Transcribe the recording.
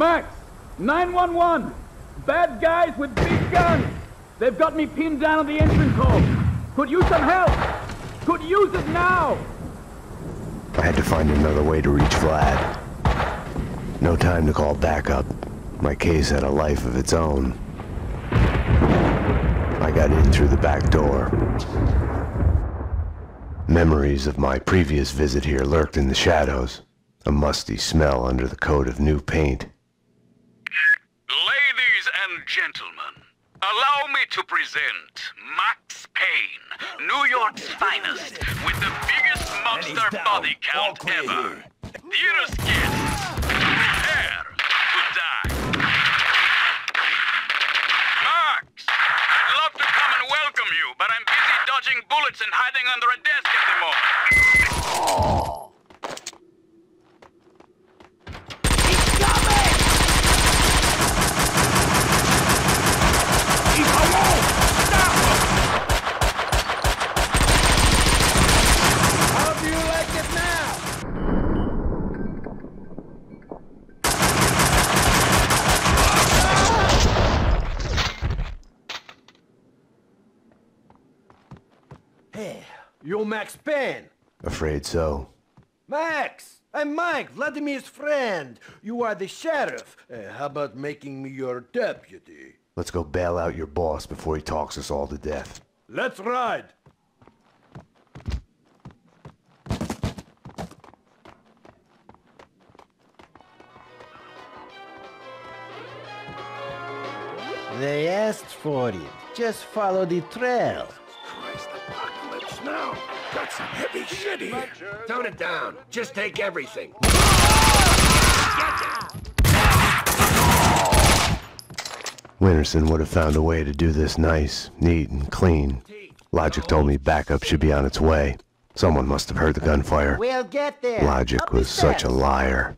Max, 911. Bad guys with big guns. They've got me pinned down at the entrance hall. Could use some help. Could use it now. I had to find another way to reach Vlad. No time to call backup. My case had a life of its own. I got in through the back door. Memories of my previous visit here lurked in the shadows, a musty smell under the coat of new paint. Ladies and gentlemen, allow me to present Max Payne, New York's finest, with the biggest monster body count ever. Dearest guests, prepare to die. Max, I'd love to come and welcome you, but I'm busy dodging bullets and hiding under a desk at the moment. You're Max Payne? Afraid so. Max! I'm Mike, Vladimir's friend. You are the sheriff. How about making me your deputy? Let's go bail out your boss before he talks us all to death. Let's ride! They asked for it. Just follow the trail. Now, got some heavy shit here. Tone it down. Just take everything. Winterson would have found a way to do this nice, neat, and clean. Logic told me backup should be on its way. Someone must have heard the gunfire. We'll get there. Logic was such a liar.